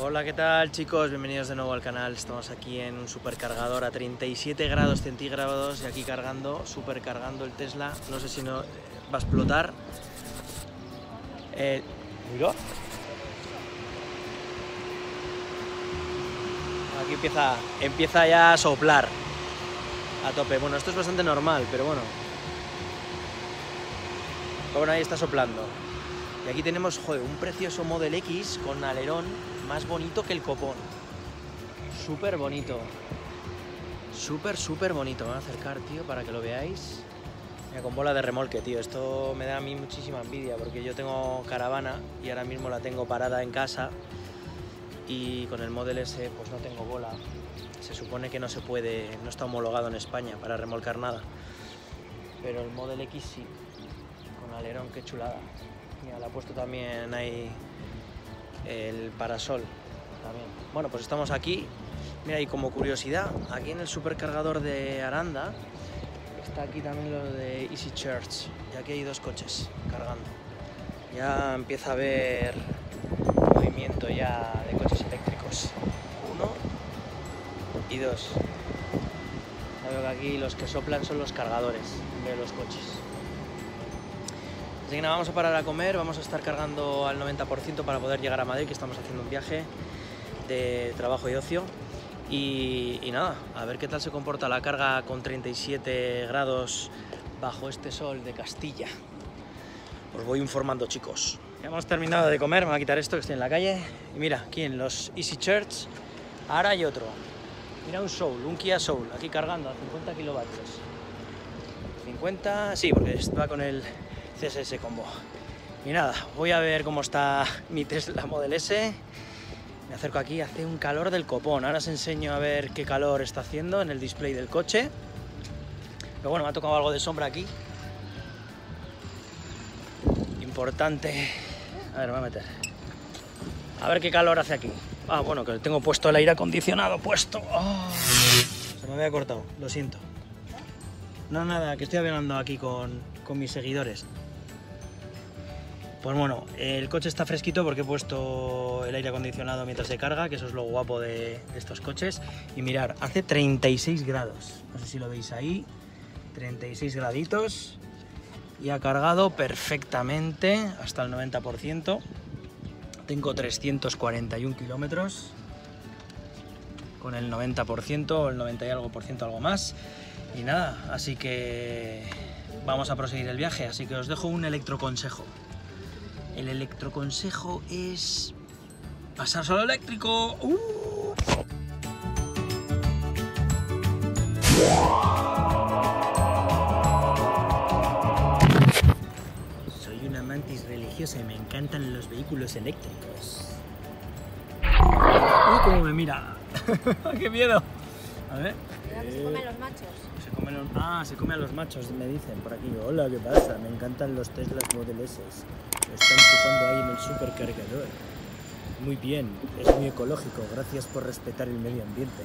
Hola, ¿qué tal, chicos? Bienvenidos de nuevo al canal. Estamos aquí en un supercargador a 37 grados centígrados y aquí cargando, supercargando el Tesla. No sé si no va a explotar. ¿Mira? Aquí empieza ya a soplar a tope. Bueno, esto es bastante normal, pero bueno. Bueno, ahí está soplando. Y aquí tenemos, joder, un precioso Model X con alerón más bonito que el copón. Súper bonito. Súper bonito. Me voy a acercar, tío, para que lo veáis. Mira, con bola de remolque, tío. Esto me da a mí muchísima envidia porque yo tengo caravana y ahora mismo la tengo parada en casa. Y con el Model S pues no tengo bola. Se supone que no se puede, no está homologado en España para remolcar nada. Pero el Model X sí. Con alerón, qué chulada. Mira, le ha puesto también ahí el parasol también. Bueno, pues estamos aquí. Mira, y como curiosidad, aquí en el supercargador de Aranda está aquí también lo de Easy Charge. Y aquí hay dos coches cargando. Ya empieza a haber movimiento ya de coches eléctricos. Uno y dos. Ya veo que aquí los que soplan son los cargadores de los coches. Así que nada, vamos a parar a comer, vamos a estar cargando al 90% para poder llegar a Madrid, que estamos haciendo un viaje de trabajo y ocio. Y nada, a ver qué tal se comporta la carga con 37 grados bajo este sol de Castilla. Os voy informando, chicos. Ya hemos terminado de comer, me voy a quitar esto que estoy en la calle. Y mira, aquí en los Easy Charge, ahora hay otro. Mira, un Soul, un Kia Soul, aquí cargando a 50 kilovatios. 50, sí, porque va con el CSS combo. Y nada, voy a ver cómo está mi Tesla Model S. Me acerco aquí, hace un calor del copón. Ahora os enseño a ver qué calor está haciendo en el display del coche. Pero bueno, me ha tocado algo de sombra aquí. Importante. A ver, me voy a meter. A ver qué calor hace aquí. Ah, bueno, que tengo puesto el aire acondicionado puesto. Oh, se me había cortado, lo siento. No, nada, que estoy hablando aquí con mis seguidores. Pues bueno, el coche está fresquito porque he puesto el aire acondicionado mientras se carga, que eso es lo guapo de estos coches. Y mirar, hace 36 grados. No sé si lo veis ahí. 36 graditos. Y ha cargado perfectamente hasta el 90%. Tengo 341 kilómetros. Con el 90%, el 90 y algo por ciento, algo más. Y nada, así que vamos a proseguir el viaje. Así que os dejo un electroconsejo. El electroconsejo es pasar solo eléctrico. Soy una mantis religiosa y me encantan los vehículos eléctricos. ¡Uy, cómo me mira! ¡Qué miedo! A ver. Se comen los machos. Ah, se come a los machos, me dicen por aquí. Hola, ¿qué pasa? Me encantan los Teslas Model S. Lo están chupando ahí en el supercargador. Muy bien, es muy ecológico. Gracias por respetar el medio ambiente.